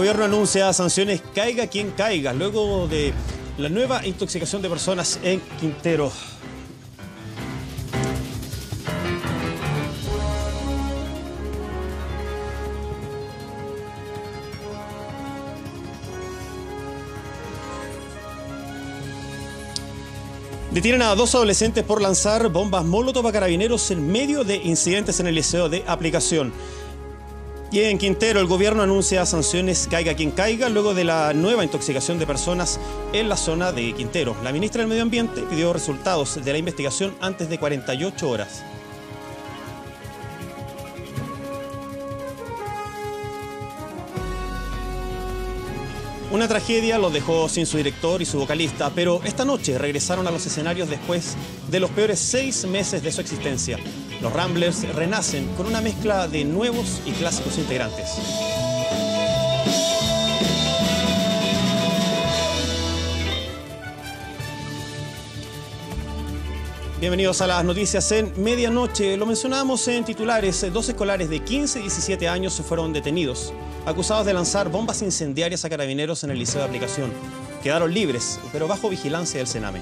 gobierno anuncia sanciones caiga quien caiga, luego de la nueva intoxicación de personas en Quintero. Detienen a dos adolescentes por lanzar bombas molotov a carabineros en medio de incidentes en el Liceo de Aplicación. Y en Quintero, el gobierno anuncia sanciones caiga quien caiga luego de la nueva intoxicación de personas en la zona de Quintero. La ministra del Medio Ambiente pidió resultados de la investigación antes de 48 horas. Una tragedia los dejó sin su director y su vocalista, pero esta noche regresaron a los escenarios después de los peores 6 meses de su existencia. Los Ramblers renacen con una mezcla de nuevos y clásicos integrantes. Bienvenidos a las noticias en Medianoche. Lo mencionábamos en titulares, 2 escolares de 15 y 17 años fueron detenidos, acusados de lanzar bombas incendiarias a carabineros en el Liceo de Aplicación. Quedaron libres, pero bajo vigilancia del Sename.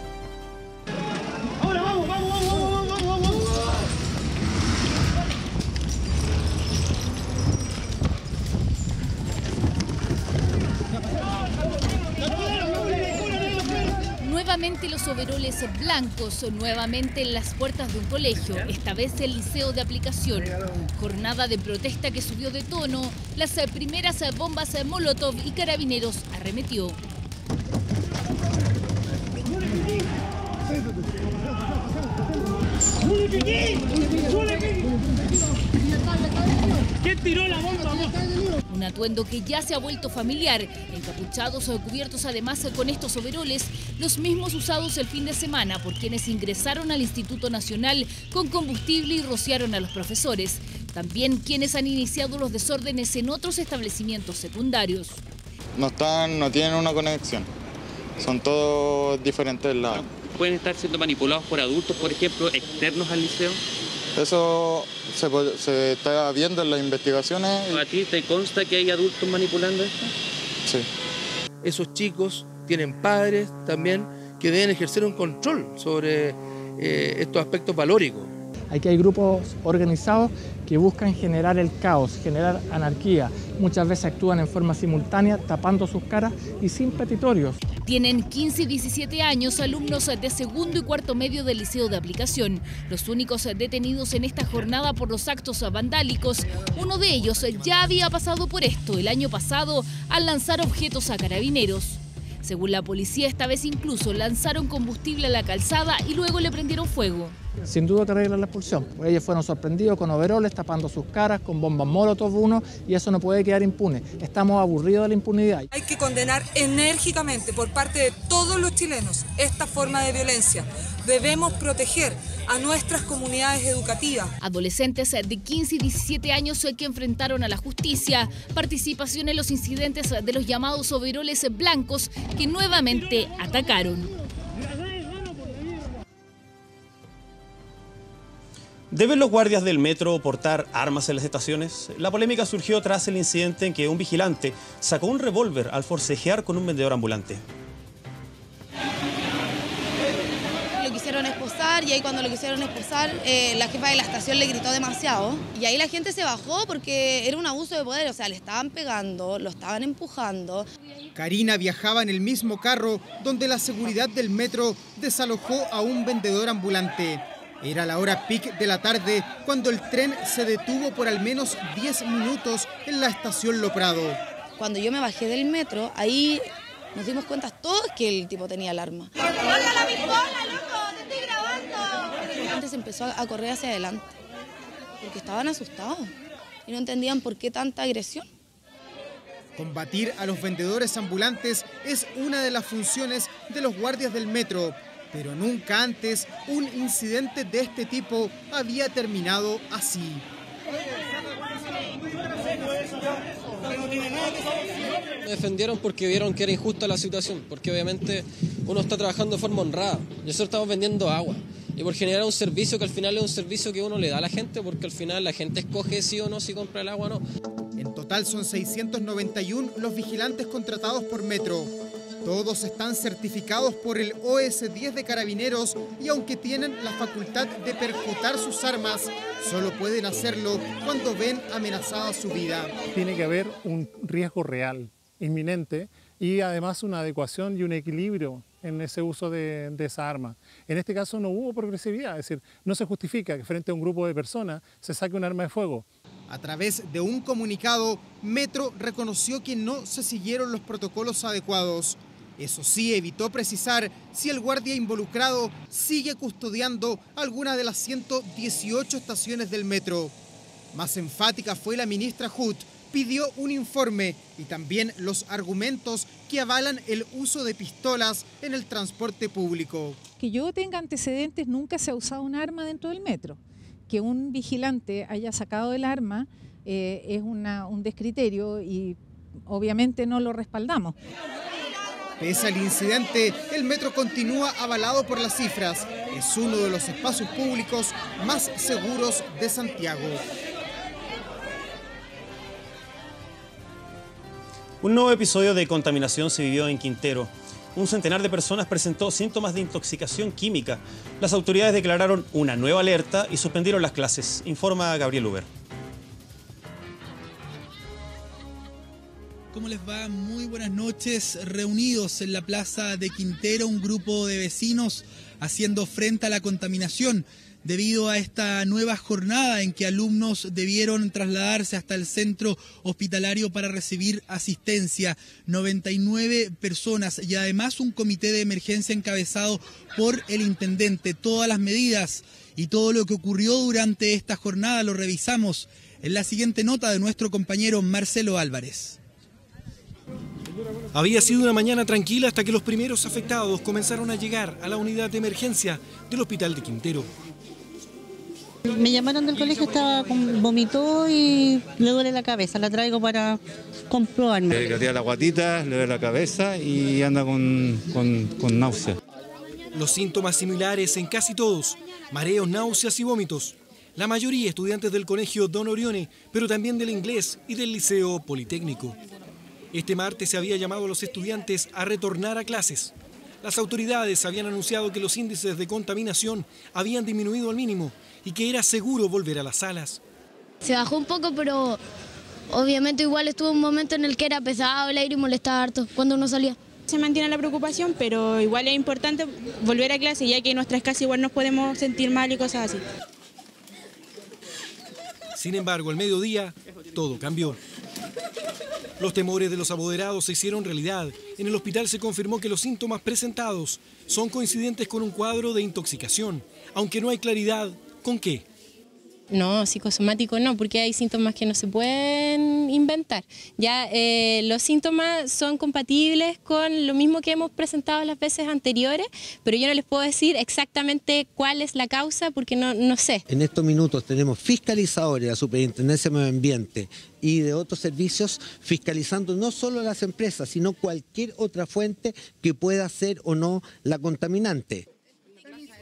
¡Ahora, vamos, vamos, vamos, vamos, vamos, vamos! Nuevamente los overoles blancos, nuevamente en las puertas de un colegio, esta vez el Liceo de Aplicación. Jornada de protesta que subió de tono, las primeras bombas molotov y carabineros arremetió. ¿Quién tiró la bomba? Un atuendo que ya se ha vuelto familiar, encapuchados o cubiertos además con estos overoles, los mismos usados el fin de semana por quienes ingresaron al Instituto Nacional con combustible y rociaron a los profesores, también quienes han iniciado los desórdenes en otros establecimientos secundarios. No tienen una conexión, son todos diferentes lados. ¿Pueden estar siendo manipulados por adultos, por ejemplo, externos al liceo? Eso se está viendo en las investigaciones. ¿A ti te consta que hay adultos manipulando esto? Sí. Esos chicos tienen padres también que deben ejercer un control sobre estos aspectos valóricos. Aquí hay grupos organizados que buscan generar el caos, generar anarquía. Muchas veces actúan en forma simultánea, tapando sus caras y sin petitorios. Tienen 15 y 17 años, alumnos de segundo y cuarto medio del Liceo de Aplicación. Los únicos detenidos en esta jornada por los actos vandálicos. Uno de ellos ya había pasado por esto el año pasado al lanzar objetos a carabineros. Según la policía, esta vez incluso lanzaron combustible a la calzada y luego le prendieron fuego. Sin duda te arreglan la expulsión. Ellos fueron sorprendidos con overoles, tapando sus caras, con bombas molotov uno, y eso no puede quedar impune. Estamos aburridos de la impunidad. Hay que condenar enérgicamente por parte de todos los chilenos esta forma de violencia. Debemos proteger a nuestras comunidades educativas. Adolescentes de 15 y 17 años que enfrentaron a la justicia, participación en los incidentes de los llamados overoles blancos que nuevamente atacaron. ¿Deben los guardias del metro portar armas en las estaciones? La polémica surgió tras el incidente en que un vigilante sacó un revólver al forcejear con un vendedor ambulante. Lo quisieron expulsar y ahí cuando lo quisieron expulsar, la jefa de la estación le gritó demasiado. Y ahí la gente se bajó porque era un abuso de poder, o sea, le estaban pegando, lo estaban empujando. Karina viajaba en el mismo carro donde la seguridad del metro desalojó a un vendedor ambulante. Era la hora pic de la tarde cuando el tren se detuvo por al menos 10 minutos en la estación Lo Prado. Cuando yo me bajé del metro, ahí nos dimos cuenta todos que el tipo tenía el arma. ¡Hola, la pistola, loco! ¡Te estoy grabando! La gente se empezó a correr hacia adelante porque estaban asustados y no entendían por qué tanta agresión. Combatir a los vendedores ambulantes es una de las funciones de los guardias del metro. Pero nunca antes un incidente de este tipo había terminado así. Me defendieron porque vieron que era injusta la situación, porque obviamente uno está trabajando de forma honrada. Nosotros estamos vendiendo agua y por generar un servicio que al final es un servicio que uno le da a la gente, porque al final la gente escoge sí o no si compra el agua o no. total son 691 los vigilantes contratados por Metro. Todos están certificados por el OS10 de Carabineros y aunque tienen la facultad de percutar sus armas, solo pueden hacerlo cuando ven amenazada su vida. Tiene que haber un riesgo real, inminente, y además una adecuación y un equilibrio en ese uso de esa arma. En este caso no hubo progresividad, es decir, no se justifica que frente a un grupo de personas se saque un arma de fuego. A través de un comunicado, Metro reconoció que no se siguieron los protocolos adecuados. Eso sí, evitó precisar si el guardia involucrado sigue custodiando alguna de las 118 estaciones del Metro. Más enfática fue la ministra Hut. Pidió un informe y también los argumentos que avalan el uso de pistolas en el transporte público. Que yo tenga antecedentes, nunca se ha usado un arma dentro del metro. Que un vigilante haya sacado el arma es un descriterio y obviamente no lo respaldamos. Pese al incidente, el metro continúa avalado por las cifras. Es uno de los espacios públicos más seguros de Santiago. Un nuevo episodio de contaminación se vivió en Quintero. Un centenar de personas presentó síntomas de intoxicación química. Las autoridades declararon una nueva alerta y suspendieron las clases, informa Gabriel Uber. ¿Cómo les va? Muy buenas noches. Reunidos en la plaza de Quintero, un grupo de vecinos haciendo frente a la contaminación debido a esta nueva jornada en que alumnos debieron trasladarse hasta el centro hospitalario para recibir asistencia. 99 personas y además un comité de emergencia encabezado por el intendente. Todas las medidas y todo lo que ocurrió durante esta jornada lo revisamos en la siguiente nota de nuestro compañero Marcelo Álvarez. Había sido una mañana tranquila hasta que los primeros afectados comenzaron a llegar a la unidad de emergencia del Hospital de Quintero. Me llamaron del colegio, estaba vomitó y le duele la cabeza, la traigo para comprobarme. Le tira la guatita, le duele la cabeza y anda con náusea. Los síntomas similares en casi todos, mareos, náuseas y vómitos. La mayoría estudiantes del colegio Don Orione, pero también del inglés y del Liceo Politécnico. Este martes se había llamado a los estudiantes a retornar a clases. Las autoridades habían anunciado que los índices de contaminación habían disminuido al mínimo y que era seguro volver a las salas. Se bajó un poco, pero obviamente igual estuvo un momento en el que era pesado el aire y molestaba harto cuando uno salía. Se mantiene la preocupación, pero igual es importante volver a clase, ya que en nuestras casas igual nos podemos sentir mal y cosas así. Sin embargo, al mediodía todo cambió. Los temores de los apoderados se hicieron realidad. En el hospital se confirmó que los síntomas presentados son coincidentes con un cuadro de intoxicación, aunque no hay claridad con qué. No, psicosomático no, porque hay síntomas que no se pueden inventar. Ya los síntomas son compatibles con lo mismo que hemos presentado las veces anteriores, pero yo no les puedo decir exactamente cuál es la causa porque no sé. En estos minutos tenemos fiscalizadores de la Superintendencia de Medio Ambiente y de otros servicios fiscalizando no solo las empresas, sino cualquier otra fuente que pueda ser o no la contaminante.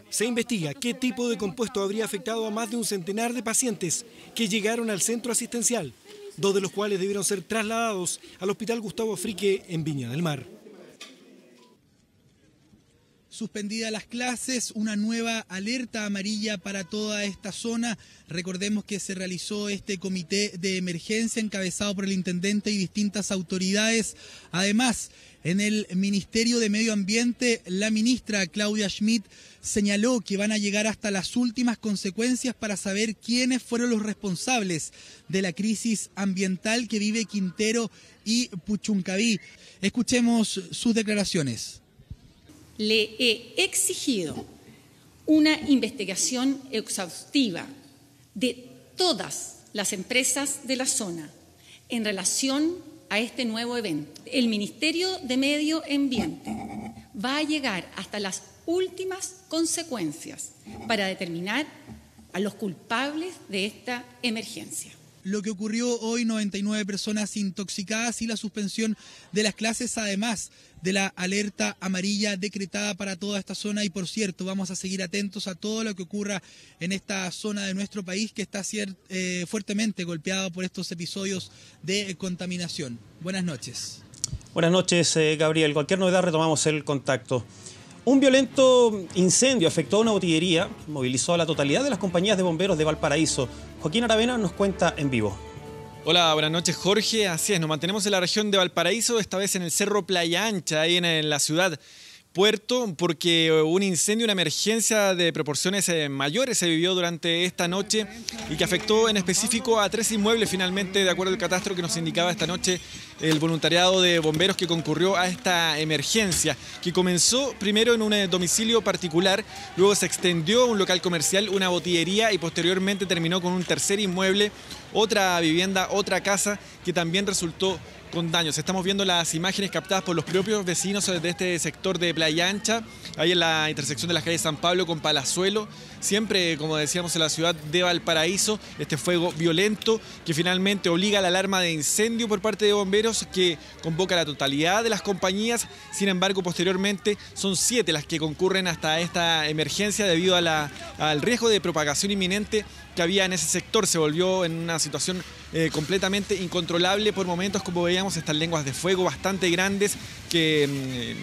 Se investiga qué tipo de compuesto habría afectado a más de un centenar de pacientes que llegaron al centro asistencial, dos de los cuales debieron ser trasladados al Hospital Gustavo Fricke en Viña del Mar. Suspendidas las clases, una nueva alerta amarilla para toda esta zona. Recordemos que se realizó este comité de emergencia encabezado por el intendente y distintas autoridades. Además, en el Ministerio de Medio Ambiente, la ministra Claudia Schmidt señaló que van a llegar hasta las últimas consecuencias para saber quiénes fueron los responsables de la crisis ambiental que vive Quintero y Puchuncaví. Escuchemos sus declaraciones. Le he exigido una investigación exhaustiva de todas las empresas de la zona en relación a este nuevo evento. El Ministerio de Medio Ambiente va a llegar hasta las últimas consecuencias para determinar a los culpables de esta emergencia. lo que ocurrió hoy, 99 personas intoxicadas y la suspensión de las clases, además de la alerta amarilla decretada para toda esta zona. Y por cierto, vamos a seguir atentos a todo lo que ocurra en esta zona de nuestro país, que está fuertemente golpeada por estos episodios de contaminación. Buenas noches. Buenas noches, Gabriel. Cualquier novedad retomamos el contacto. Un violento incendio afectó a una botillería, movilizó a la totalidad de las compañías de bomberos de Valparaíso. Joaquín Aravena nos cuenta en vivo. Hola, buenas noches, Jorge. Así es, nos mantenemos en la región de Valparaíso, esta vez en el Cerro Playa Ancha, ahí en la ciudad puerto, porque un incendio, una emergencia de proporciones mayores se vivió durante esta noche y que afectó en específico a 3 inmuebles finalmente, de acuerdo al catastro que nos indicaba esta noche el voluntariado de bomberos que concurrió a esta emergencia, que comenzó primero en un domicilio particular, luego se extendió a un local comercial, una botillería y posteriormente terminó con un tercer inmueble, otra vivienda, otra casa que también resultó con daños. Estamos viendo las imágenes captadas por los propios vecinos de este sector de Playa Ancha, ahí en la intersección de las calles San Pablo con Palazuelo, siempre, como decíamos, en la ciudad de Valparaíso. Este fuego violento que finalmente obliga a la alarma de incendio por parte de bomberos, que convoca a la totalidad de las compañías. Sin embargo, posteriormente son 7 las que concurren hasta esta emergencia debido a al riesgo de propagación inminente que había en ese sector. Se volvió en una situación completamente incontrolable por momentos, como veíamos estas lenguas de fuego bastante grandes que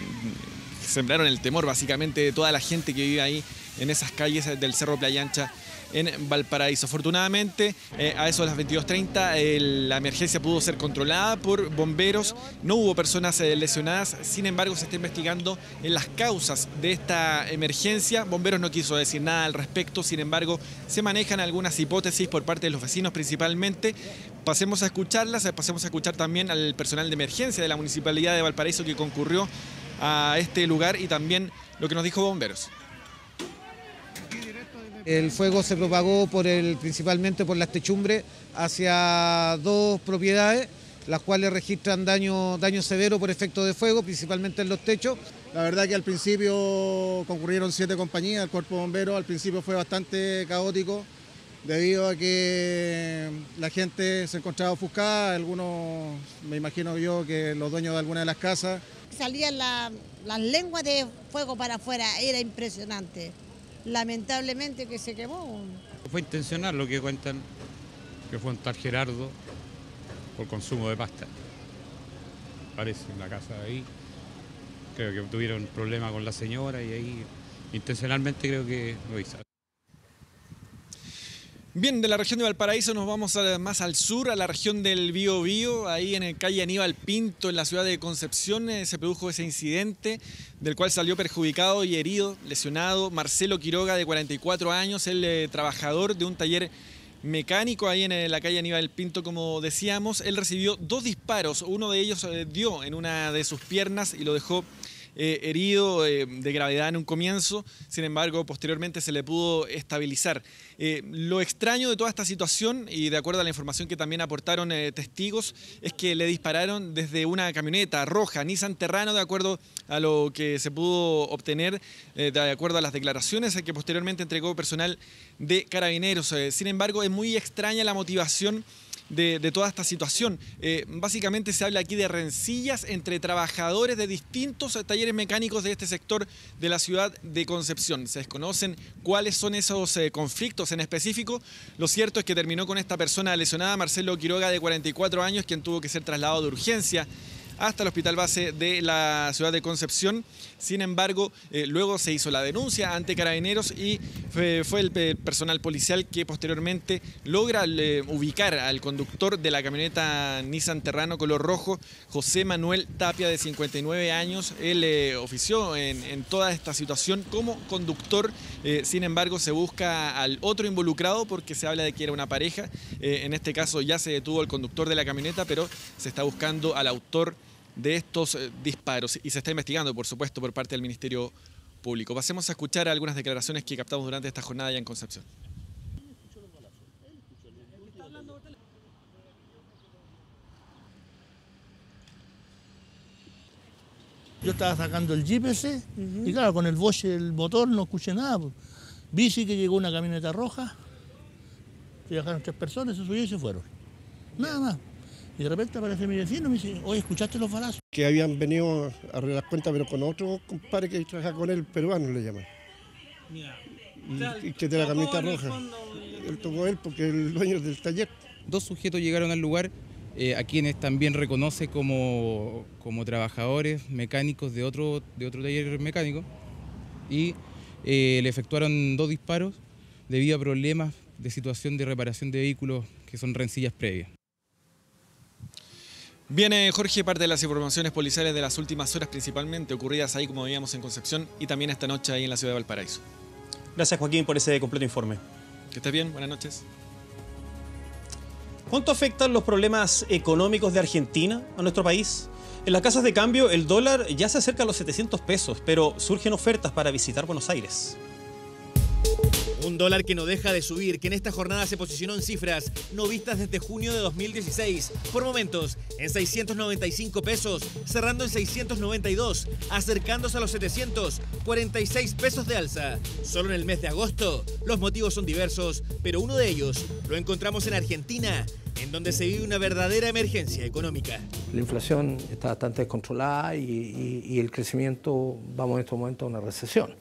sembraron el temor básicamente de toda la gente que vive ahí en esas calles del Cerro Playa Ancha en Valparaíso. Afortunadamente, a eso de las 22:30, la emergencia pudo ser controlada por bomberos, no hubo personas lesionadas. Sin embargo, se está investigando las causas de esta emergencia. Bomberos no quiso decir nada al respecto, sin embargo, se manejan algunas hipótesis por parte de los vecinos principalmente. Pasemos a escucharlas, pasemos a escuchar también al personal de emergencia de la Municipalidad de Valparaíso que concurrió a este lugar y también lo que nos dijo bomberos. El fuego se propagó principalmente por las techumbres hacia 2 propiedades, las cuales registran daño severo por efecto de fuego, principalmente en los techos. La verdad que al principio concurrieron 7 compañías, el cuerpo de bomberos. Al principio fue bastante caótico debido a que la gente se encontraba ofuscada, algunos, me imagino yo, que los dueños de alguna de las casas. Salían las lenguas de fuego para afuera, era impresionante. Lamentablemente que se quemó. Fue intencional lo que cuentan, que fue un tal Gerardo por consumo de pasta. Parece en la casa de ahí. Creo que tuvieron problema con la señora y ahí intencionalmente creo que lo hizo. Bien, de la región de Valparaíso nos vamos más al sur, a la región del Bío Bío. Ahí en el calle Aníbal Pinto, en la ciudad de Concepción, se produjo ese incidente del cual salió perjudicado y herido, lesionado, Marcelo Quiroga, de 44 años, el trabajador de un taller mecánico ahí en la calle Aníbal Pinto, como decíamos. Él recibió 2 disparos, uno de ellos dio en una de sus piernas y lo dejó herido de gravedad en un comienzo. Sin embargo, posteriormente se le pudo estabilizar. Lo extraño de toda esta situación, y de acuerdo a la información que también aportaron testigos, es que le dispararon desde una camioneta roja, Nissan Terrano, de acuerdo a lo que se pudo obtener, de acuerdo a las declaraciones que posteriormente entregó personal de Carabineros. Sin embargo, es muy extraña la motivación de toda esta situación. Básicamente se habla aquí de rencillas entre trabajadores de distintos talleres mecánicos de este sector de la ciudad de Concepción. Se desconocen cuáles son esos conflictos en específico. Lo cierto es que terminó con esta persona lesionada, Marcelo Quiroga, de 44 años, quien tuvo que ser trasladado de urgencia hasta el hospital base de la ciudad de Concepción. Sin embargo, luego se hizo la denuncia ante Carabineros y fue el personal policial que posteriormente logra ubicar al conductor de la camioneta Nissan Terrano color rojo, José Manuel Tapia, de 59 años. Él ofició en toda esta situación como conductor. Sin embargo, se busca al otro involucrado porque se habla de que era una pareja. En este caso ya se detuvo el conductor de la camioneta, pero se está buscando al autor de estos disparos y se está investigando, por supuesto, por parte del Ministerio Público. Pasemos a escuchar algunas declaraciones que captamos durante esta jornada ya en Concepción. Yo estaba sacando el jeep ese, y claro, con el boche del motor no escuché nada. Vi que llegó una camioneta roja, que viajaron 3 personas, se subió y se fueron. nada más. Y de repente aparece mi vecino y me dice, oye, ¿escuchaste los balazos? Que habían venido a arreglar las cuentas, pero con otro compadre que trabajaba con él, peruano le llaman. Y que de la camioneta roja. Él tocó él porque es el dueño del taller. Dos sujetos llegaron al lugar, a quienes también reconoce como trabajadores mecánicos de otro taller mecánico, y le efectuaron dos disparos debido a problemas de situación de reparación de vehículos que son rencillas previas. Bien, Jorge, parte de las informaciones policiales de las últimas horas, principalmente ocurridas ahí, como veíamos, en Concepción y también esta noche ahí en la ciudad de Valparaíso. Gracias, Joaquín, por ese completo informe. Que estés bien, buenas noches. ¿Cuánto afectan los problemas económicos de Argentina a nuestro país? En las casas de cambio el dólar ya se acerca a los 700 pesos, pero surgen ofertas para visitar Buenos Aires. Un dólar que no deja de subir, que en esta jornada se posicionó en cifras no vistas desde junio de 2016, por momentos en 695 pesos, cerrando en 692, acercándose a los 746 pesos de alza. Solo en el mes de agosto, los motivos son diversos, pero uno de ellos lo encontramos en Argentina, en donde se vive una verdadera emergencia económica. La inflación está bastante descontrolada y el crecimiento, vamos en estos momentos a una recesión.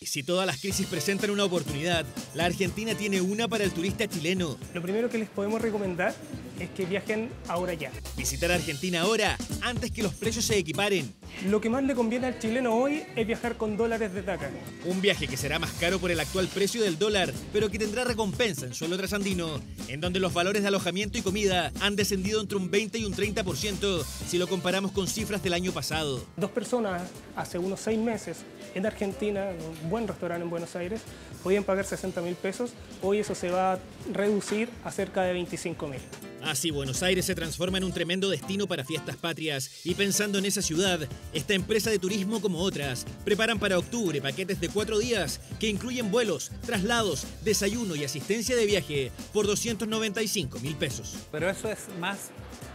Si todas las crisis presentan una oportunidad, la Argentina tiene una para el turista chileno. Lo primero que les podemos recomendar es que viajen ahora ya. Visitar Argentina ahora, antes que los precios se equiparen. Lo que más le conviene al chileno hoy es viajar con dólares desde acá. Un viaje que será más caro por el actual precio del dólar, pero que tendrá recompensa en suelo trasandino, en donde los valores de alojamiento y comida han descendido entre un 20 y un 30% si lo comparamos con cifras del año pasado. Dos personas hace unos 6 meses en Argentina, un buen restaurante en Buenos Aires, podían pagar 60.000 pesos, hoy eso se va a reducir a cerca de 25.000. Así Buenos Aires se transforma en un tremendo destino para fiestas patrias, y pensando en esa ciudad, esta empresa de turismo como otras preparan para octubre paquetes de 4 días que incluyen vuelos, traslados, desayuno y asistencia de viaje por 295.000 pesos. Pero eso es más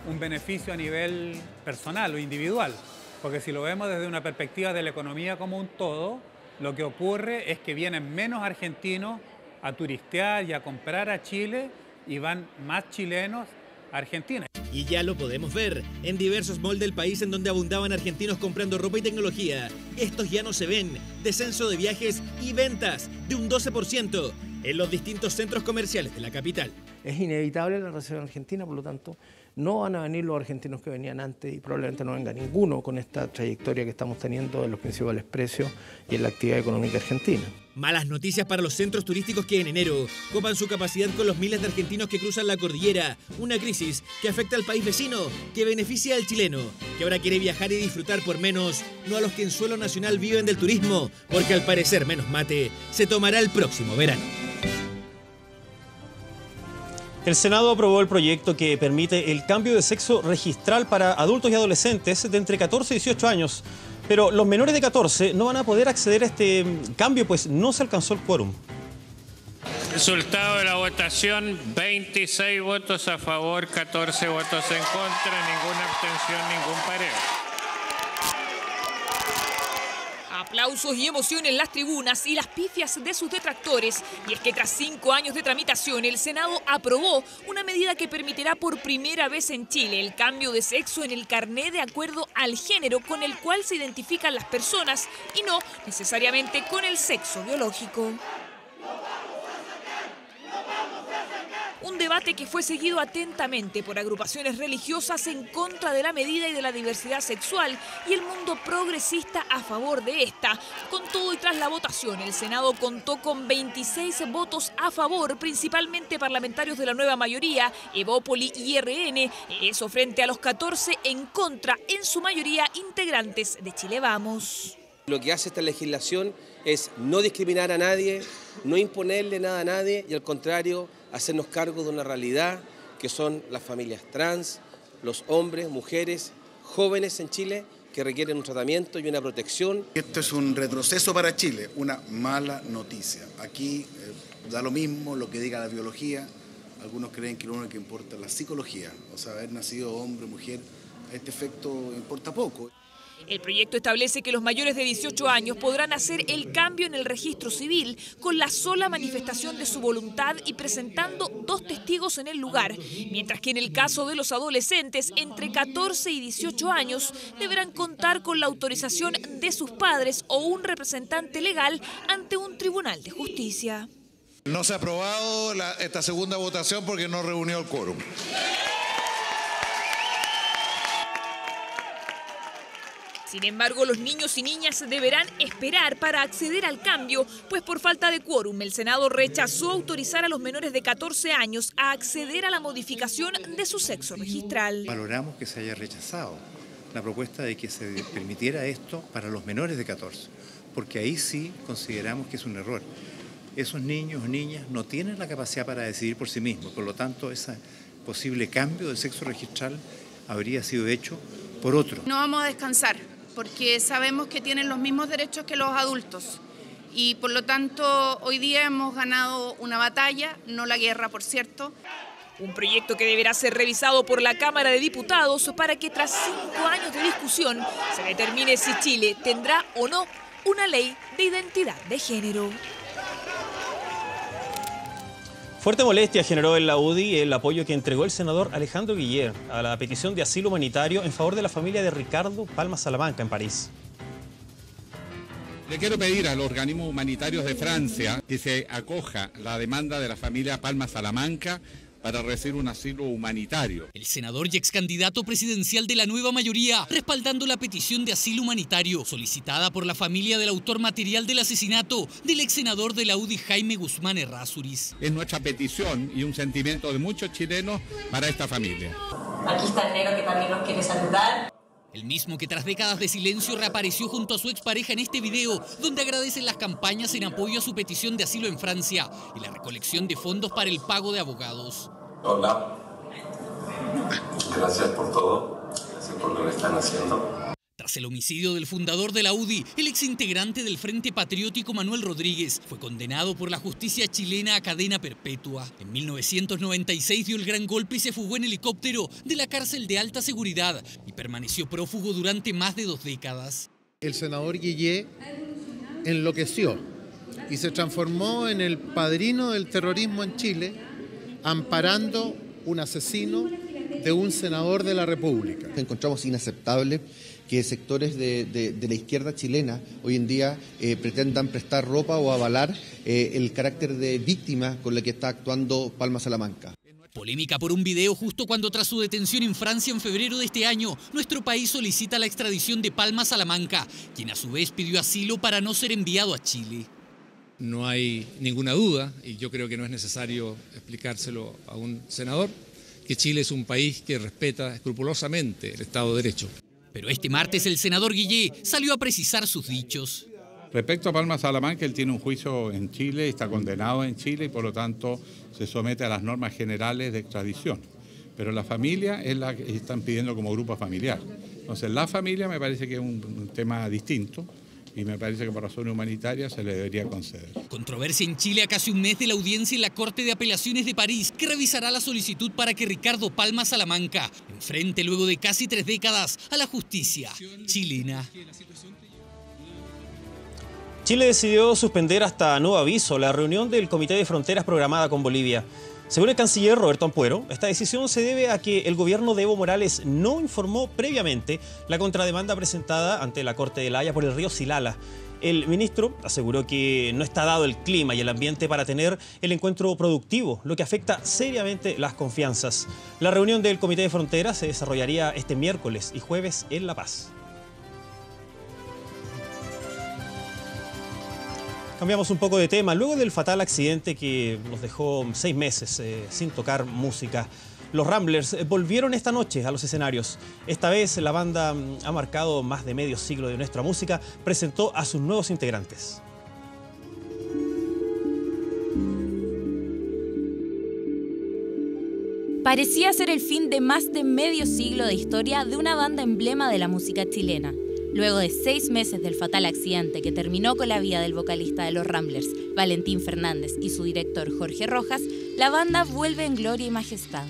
un beneficio a nivel personal o individual, porque si lo vemos desde una perspectiva de la economía como un todo, lo que ocurre es que vienen menos argentinos a turistear y a comprar a Chile, y van más chilenos a Argentina. Y ya lo podemos ver en diversos malls del país, en donde abundaban argentinos comprando ropa y tecnología. Estos ya no se ven. Descenso de viajes y ventas de un 12% en los distintos centros comerciales de la capital. Es inevitable la recesión argentina, por lo tanto no van a venir los argentinos que venían antes, y probablemente no venga ninguno con esta trayectoria que estamos teniendo en los principales precios y en la actividad económica argentina. Malas noticias para los centros turísticos que en enero copan su capacidad con los miles de argentinos que cruzan la cordillera. Una crisis que afecta al país vecino, que beneficia al chileno, que ahora quiere viajar y disfrutar por menos, no a los que en suelo nacional viven del turismo, porque al parecer menos mate se tomará el próximo verano. El Senado aprobó el proyecto que permite el cambio de sexo registral para adultos y adolescentes de entre 14 y 18 años. Pero los menores de 14 no van a poder acceder a este cambio, pues no se alcanzó el quórum. Resultado de la votación, 26 votos a favor, 14 votos en contra, ninguna abstención, ningún pareo. Aplausos y emoción en las tribunas y las pifias de sus detractores. Y es que tras 5 años de tramitación, el Senado aprobó una medida que permitirá por primera vez en Chile el cambio de sexo en el carnet de acuerdo al género con el cual se identifican las personas, y no necesariamente con el sexo biológico. Un debate que fue seguido atentamente por agrupaciones religiosas en contra de la medida y de la diversidad sexual, y el mundo progresista a favor de esta. Con todo y tras la votación, el Senado contó con 26 votos a favor, principalmente parlamentarios de la nueva mayoría, Evópoli y RN, eso frente a los 14 en contra, en su mayoría integrantes de Chile Vamos. Lo que hace esta legislación es no discriminar a nadie, no imponerle nada a nadie, y al contrario, hacernos cargo de una realidad que son las familias trans, los hombres, mujeres, jóvenes en Chile que requieren un tratamiento y una protección. Esto es un retroceso para Chile, una mala noticia. Aquí da lo mismo lo que diga la biología, algunos creen que lo único que importa es la psicología, o sea, haber nacido hombre o mujer, a este efecto importa poco. El proyecto establece que los mayores de 18 años podrán hacer el cambio en el registro civil con la sola manifestación de su voluntad y presentando dos testigos en el lugar, mientras que en el caso de los adolescentes entre 14 y 18 años deberán contar con la autorización de sus padres o un representante legal ante un tribunal de justicia. No se ha aprobado esta segunda votación porque no reunió el quórum. Sin embargo, los niños y niñas deberán esperar para acceder al cambio, pues por falta de quórum el Senado rechazó autorizar a los menores de 14 años a acceder a la modificación de su sexo registral. Valoramos que se haya rechazado la propuesta de que se permitiera esto para los menores de 14, porque ahí sí consideramos que es un error. Esos niños o niñas no tienen la capacidad para decidir por sí mismos, por lo tanto ese posible cambio de sexo registral habría sido hecho por otro. No vamos a descansar, porque sabemos que tienen los mismos derechos que los adultos y por lo tanto hoy día hemos ganado una batalla, no la guerra, por cierto. Un proyecto que deberá ser revisado por la Cámara de Diputados para que tras 5 años de discusión se determine si Chile tendrá o no una ley de identidad de género. Fuerte molestia generó en la UDI el apoyo que entregó el senador Alejandro Guillier a la petición de asilo humanitario en favor de la familia de Ricardo Palma Salamanca en París. Le quiero pedir a los organismos humanitarios de Francia que se acoja la demanda de la familia Palma Salamanca para recibir un asilo humanitario. El senador y ex candidato presidencial de la nueva mayoría, respaldando la petición de asilo humanitario solicitada por la familia del autor material del asesinato del ex senador de la UDI Jaime Guzmán Errázuriz. Es nuestra petición y un sentimiento de muchos chilenos para esta familia. Aquí está el negro que también nos quiere saludar. El mismo que tras décadas de silencio reapareció junto a su expareja en este video, donde agradecen las campañas en apoyo a su petición de asilo en Francia y la recolección de fondos para el pago de abogados. Hola, gracias por todo, gracias por lo que están haciendo. Tras el homicidio del fundador de la UDI, el exintegrante del Frente Patriótico Manuel Rodríguez fue condenado por la justicia chilena a cadena perpetua. En 1996 dio el gran golpe y se fugó en helicóptero de la cárcel de alta seguridad y permaneció prófugo durante más de 2 décadas. El senador Guillier enloqueció y se transformó en el padrino del terrorismo en Chile, amparando un asesino de un senador de la República. Encontramos inaceptable que sectores de la izquierda chilena hoy en día pretendan prestar ropa o avalar el carácter de víctima con la que está actuando Palma Salamanca. Polémica por un video justo cuando tras su detención en Francia en febrero de este año, nuestro país solicita la extradición de Palma Salamanca, quien a su vez pidió asilo para no ser enviado a Chile. No hay ninguna duda, y yo creo que no es necesario explicárselo a un senador, que Chile es un país que respeta escrupulosamente el Estado de Derecho. Pero este martes el senador Guillier salió a precisar sus dichos. Respecto a Palma Salamanca, él tiene un juicio en Chile, está condenado en Chile y por lo tanto se somete a las normas generales de extradición. Pero la familia es la que están pidiendo como grupo familiar. Entonces la familia me parece que es un tema distinto. Y me parece que por razones humanitarias se le debería conceder. Controversia en Chile a casi un mes de la audiencia en la Corte de Apelaciones de París, que revisará la solicitud para que Ricardo Palma Salamanca enfrente luego de casi 3 décadas a la justicia chilena. Chile decidió suspender hasta nuevo aviso la reunión del Comité de Fronteras programada con Bolivia. Según el canciller Roberto Ampuero, esta decisión se debe a que el gobierno de Evo Morales no informó previamente la contrademanda presentada ante la Corte de La Haya por el río Silala. El ministro aseguró que no está dado el clima y el ambiente para tener el encuentro productivo, lo que afecta seriamente las confianzas. La reunión del Comité de Fronteras se desarrollaría este miércoles y jueves en La Paz. Cambiamos un poco de tema. Luego del fatal accidente que nos dejó 6 meses sin tocar música, los Ramblers volvieron esta noche a los escenarios. Esta vez la banda ha marcado más de medio siglo de nuestra música, presentó a sus nuevos integrantes. Parecía ser el fin de más de medio siglo de historia de una banda emblema de la música chilena. Luego de 6 meses del fatal accidente que terminó con la vida del vocalista de los Ramblers, Valentín Fernández, y su director Jorge Rojas, la banda vuelve en gloria y majestad.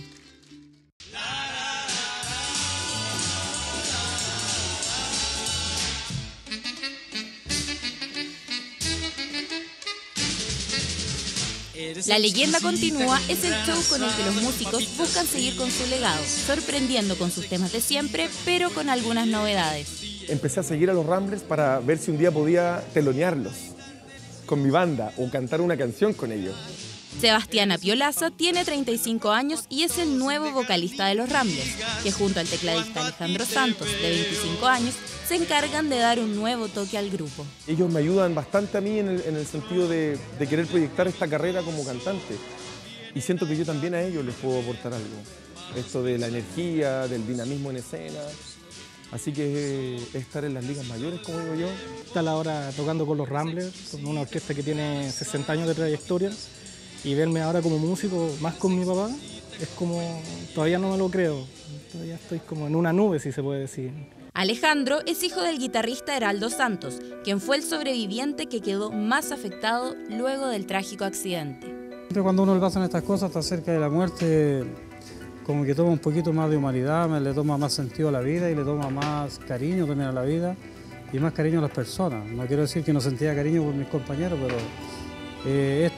La leyenda continúa es el show con el que los músicos buscan seguir con su legado, sorprendiendo con sus temas de siempre, pero con algunas novedades. Empecé a seguir a los Ramblers para ver si un día podía telonearlos con mi banda o cantar una canción con ellos. Sebastián Apiolaza tiene 35 años y es el nuevo vocalista de los Ramblers, que junto al tecladista Alejandro Santos, de 25 años, se encargan de dar un nuevo toque al grupo. Ellos me ayudan bastante a mí en el sentido de querer proyectar esta carrera como cantante. Y siento que yo también a ellos les puedo aportar algo. Esto de la energía, del dinamismo en escena. Así que estar en las ligas mayores, como digo yo. Está la hora tocando con los Ramblers, con una orquesta que tiene 60 años de trayectoria. Y verme ahora como músico, más con mi papá, es como... todavía no me lo creo. Todavía estoy como en una nube, si se puede decir. Alejandro es hijo del guitarrista Heraldo Santos, quien fue el sobreviviente que quedó más afectado luego del trágico accidente. Cuando uno le pasan estas cosas, está cerca de la muerte, como que toma un poquito más de humanidad, le toma más sentido a la vida y le toma más cariño también a la vida y más cariño a las personas. No quiero decir que no sentía cariño por mis compañeros, pero... esto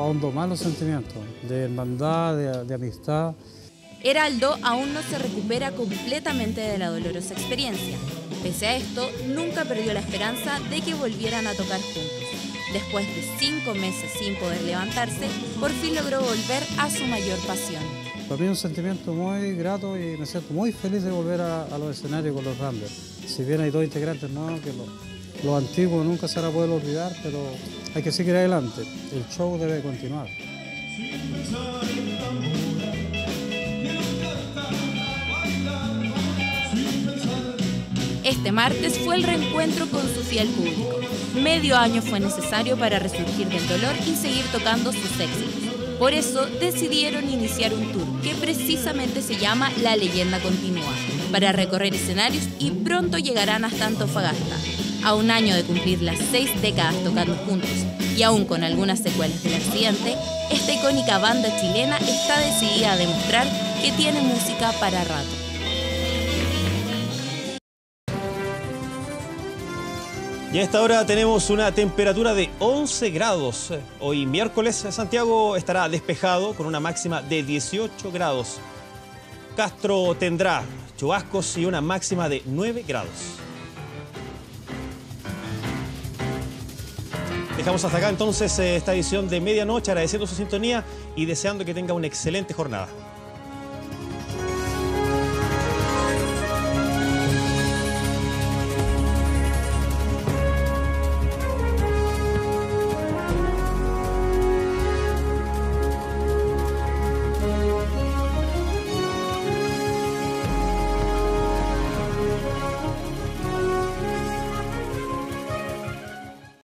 ahondó más los sentimientos de hermandad, de amistad. Heraldo aún no se recupera completamente de la dolorosa experiencia. Pese a esto, nunca perdió la esperanza de que volvieran a tocar juntos. Después de 5 meses sin poder levantarse, por fin logró volver a su mayor pasión. Para mí es un sentimiento muy grato y me siento muy feliz de volver a los escenarios con los Ramblers. Si bien hay 2 integrantes nuevos que lo antiguo nunca se va a poder olvidar, pero hay que seguir adelante. El show debe continuar. Este martes fue el reencuentro con su fiel público. Medio año fue necesario para resurgir del dolor y seguir tocando sus éxitos. Por eso decidieron iniciar un tour que precisamente se llama La Leyenda Continúa, para recorrer escenarios y pronto llegarán hasta Antofagasta. A un año de cumplir las 6 décadas tocando juntos y aún con algunas secuelas del accidente, esta icónica banda chilena está decidida a demostrar que tiene música para rato. Y a esta hora tenemos una temperatura de 11 grados. Hoy miércoles Santiago estará despejado con una máxima de 18 grados. Castro tendrá chubascos y una máxima de 9 grados. Dejamos hasta acá entonces esta edición de Medianoche, agradeciendo su sintonía y deseando que tenga una excelente jornada.